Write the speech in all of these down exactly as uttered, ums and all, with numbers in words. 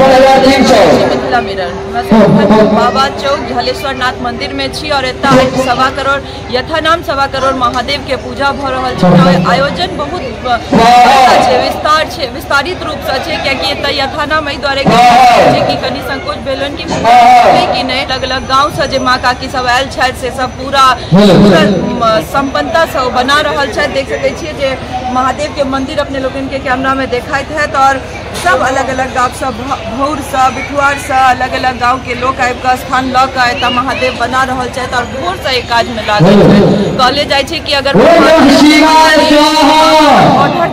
Mithila mirror बाबा चौक झालेश्वर नाथ मंदिर में छी और एता सवा करोड़ यथा नाम सवा करोड़ महादेव के पूजा भ रहल छै। आयोजन बहुत विस्तार छे, विस्तारित रूप से छे कियाकि एता यथा नाम एहि द्वारे कि कनी संकोच भेलन कि कि नहीं अलग अलग गाँव से जे माँ काकी सब आयल छथि से सब पूरा सम्पन्नता से बना रहल छथि। देख सकै छियै जे महादेव के मंदिर अपने लोगन के कैमरा में देखाइत है और सब अलग अलग गाँव से भौर से बिठुआर से अलग अलग गाँव के लोग आबि के स्थान ल के एतय महादेव बना रहा है और भोर से एक काज में लागल कहल जाए कि अगर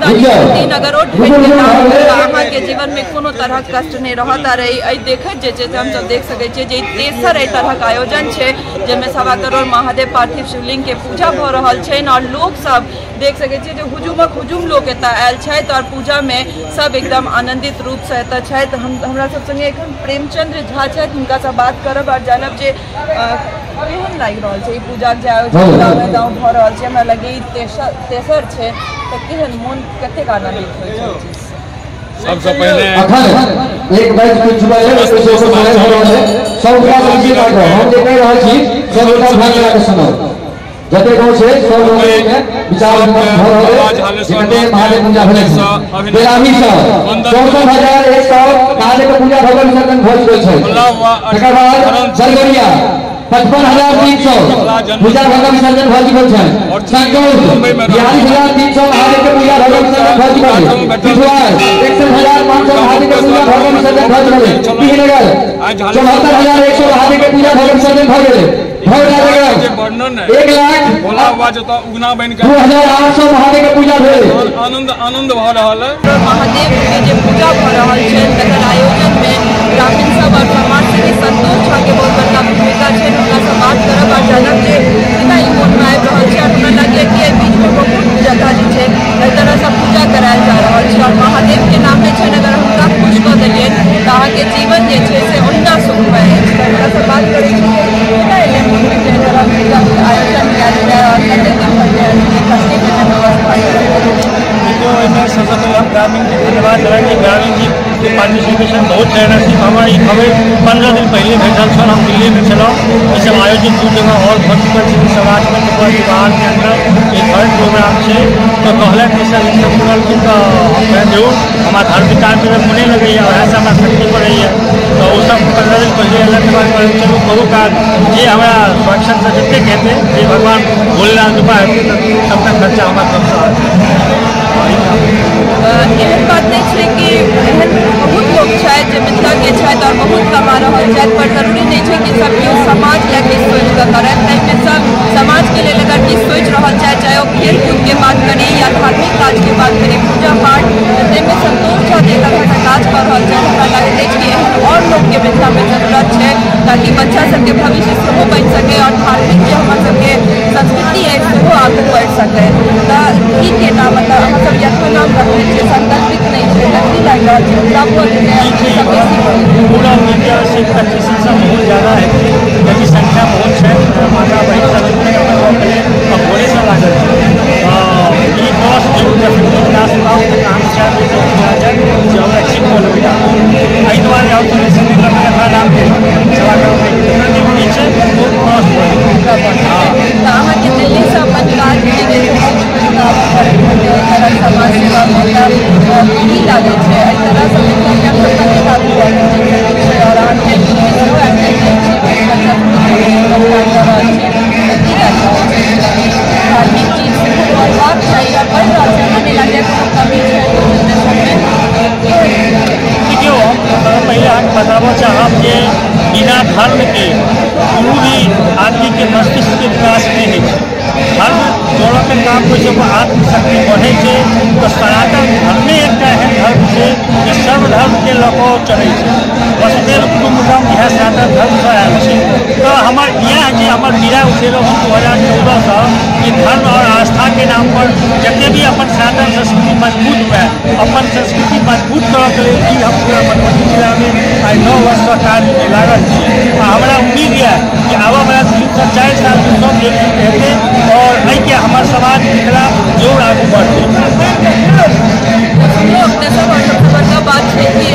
दिन अगर ओ के जीवन में कोनो तरह कष्ट नहीं रहता रहे देखते हम सब देख सके तेसर एहि तरह के आयोजन है जैमें सवा करोड़ महादेव पार्थिव शिवलिंग के पूजा भ रहा है और लोग सब देख सके हुजूमक हुजूम लोग एत आयल और पूजा में सब एकदम आनंदित रूप से एत हम हमरा सब संगे एखन प्रेमचंद्र झा हुनका से बात करब और जानब जे केहन लागि रहल छै ई पूजा के आयोजन गाँव गाँव भ रहल छै। हमरा लगे तेसर तेसर छै त केहन मोन कतेक आनंदित होइ छै। सबसे पहले एक बार कुछ बार सबका संगी बात हम जे कह रहल छी सबका भाग लगा के सुनाओ जते गांव से सब लोग विचार भर होले जते महादेव पूजा भेल से बेरामी से चौवन हजार एक सौ काले के पूजा भगवान सकन भोज होय छै। तकर बाद जलगरिया पचपन हजार तीन सौ पूजा भगवान सकन भोज होय छै। संगौर बयालीस हजार तीन सौ काले के पूजा भगवान सकन भोज होय छै। बिठवार इकसठ हजार पाँच सौ काले के पूजा भगवान सकन भोज होय छै। पीहनगर चौहत्तर हजार एक सौ काले के पूजा भगवान सकन भोज होय छै। एक लाख भोला बाबा जो उगना बन के दो हजार आठ सौ महादेव के पूजा भेल आनंद आनंद भ रहल है। महादेव के जे पूजा भ रहल छै तकर आयोजन में ग्रामीण सब और समाज के संतोष झा के बहुत बड़का भूमिका छै। हुनका से बात करब आ जानब जे केना ई मोन में आबि रहल छै। हमरा लगे कि एहि बीच में बहुत जगह जे छै एहि तरह से पूजा करायल जा रहल छै और महादेव के नाम जे छै अगर हुनका खुश क देलियै त अहाँ के जीवन जे छै से ओहिना सुख भए जेतै। हुनका से बात करै छी ग्रामीण जी धन्यवाद करेंगे। ग्रामीण जी के पार्टिसिपेशन बहुत रहना चाहिए। हमारे हमें पंद्रह दिन पहले भेटल छल, हम दिल्ली में छलहुँ। ई सब आयोजित दू जगह और भऽ चुकल छी समाज में बाहर के अंदर एक हर प्रोग्राम छै तो कहलक कि सर इसभ जुड़लखिन तऽ हम जरूर हमरा धर्म विचार मेरा मोने लगैए वएह से हमरा शक्ति बढ़ैए तऽ ओसभ पंद्रह दिन पहले अलग बात चलू करू काज जे हमरा फंक्शन से जतेक हेतै जे भगवान भोलेनाथ कृपा हेतै तऽ सभटा खर्चा हमरा सबसँ एहन बात नहीं है कि एहन बहुत लोग मिथिला के और बहुत कमा रहा है पर जरूरी नहीं है कि सब किस समाज या किस सोच का करें में सब समाज के लिए अगर किस सोच रहा है चाहे वो खेल कूद के बात करें या धार्मिक काज के बात करें पूजा पाठ में संतोष है एक तरह काज कर रहा है। हमें लगते है कि एहन और लोग के मिथिला में जरूरत है ताकि बच्चा सबके भविष्य सेहो बन सके और धार्मिक जो हम सबके संस्कृति है सेहो आगे बढ़ सके। ई केना मतलब हम सब यथो नाम रखने छियै संकल्पित नहीं छियै लक्ष्मी लागि रहल छियै सब बोलने पूरा मीडिया से पच्चीस से बहुत ज्यादा है यदि संख्या बहुत है माता बहन सब भोले से लागल छै। ई बस दस गाँव के काम छै जो हमरा ठीक बोलू एहि दुआरे हम हमरा नाम के सेवा करबै छै बहुत बस तऽ अहाँ के दिल्ली से अपन काज समाज सेवा नहीं लगे तरह से धार्मिक चीज बात चाहिए बढ़ रहा है हमें लगे कमी देखियो हम पहले अहाँ बताबो चाहब जे बिना धर्म के कोनो भी आदमी के मस्तिष्क के विकास नहीं है। धर्म जोड़ो के काम कोई जब आत्मशक्ति बढ़े तो सनातन धर्मे एक एहन धर्म है कि सर्वधर्म के लको चले वसुदेव कुटुम्बकम इह सनातन धर्म से आयल है। तो हमार यह कि हमार मीरा उठेलो हम दू हजार चौदह से कि धर्म और आस्था के नाम पर जते भी अपन सनातन संस्कृति मजबूत हुए अपन संस्कृति मजबूत करय के लेल ई हम पूरा मधुबनी जिला में आई नौ वर्ष का कार्य में लागल छी। हमारा उम्मीद है कि आबा वाला तीन सौ चारि साल में सब एकजुट हेतै और नहीं कि हमारे समाज के खिलाफ जोर आगू बढ़ते अपने सब बात है कि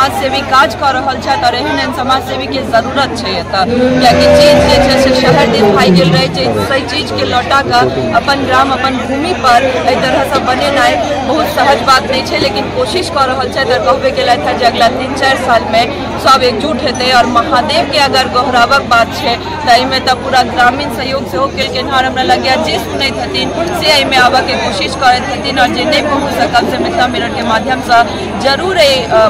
समाजसेवी काज कर रहा है तो एहन समाजसेवी के जरूरत है। कियाकि चीज के शहर दिन भाई गल रहे सही चीज के लौटा का अपन ग्राम अपन भूमि पर ए तरह से बनेना बहुत सहज बात नहीं है, लेकिन कोशिश कर रहा है। तो कहबे गलत है अगला तीन चार साल में सब एकजुट हेतु और महादेव के अगर गौरवक बात है तो पूरा ग्रामीण सहयोग से होकर हमरा लगे जे सुनैत हथिन से एहिमे आबे के कोशिश करैत हथिन और जे नहीं पहुँच सकल से मिथिला मिरर के माध्यम से जरूर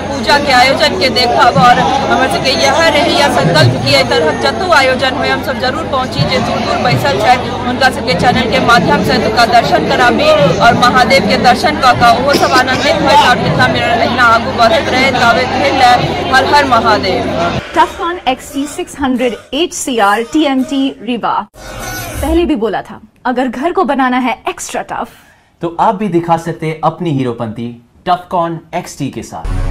पूजा के आयोजन के देखब और हमर सबके यह रही संकल्प कि एहि तरह जतौ आयोजन हो हम सब जरूर पहुँची। जे दूर दूर बैसल छथि हुनका सबके चैनल के माध्यम से एतुका दर्शन कराबी और महादेव के दर्शन कऽ कऽ ओहो सब आनंदित होइत और मिथिला मिरर एहिना आगू बढ़ैत रहै। ताबत भेल हर हर महादेव। टफन XT six hundred HCR TMT Rewa. पहले भी बोला था अगर घर को बनाना है एक्स्ट्रा टफ तो आप भी दिखा सकते हैं अपनी हीरोपंती टफकॉन एक्सटी के साथ।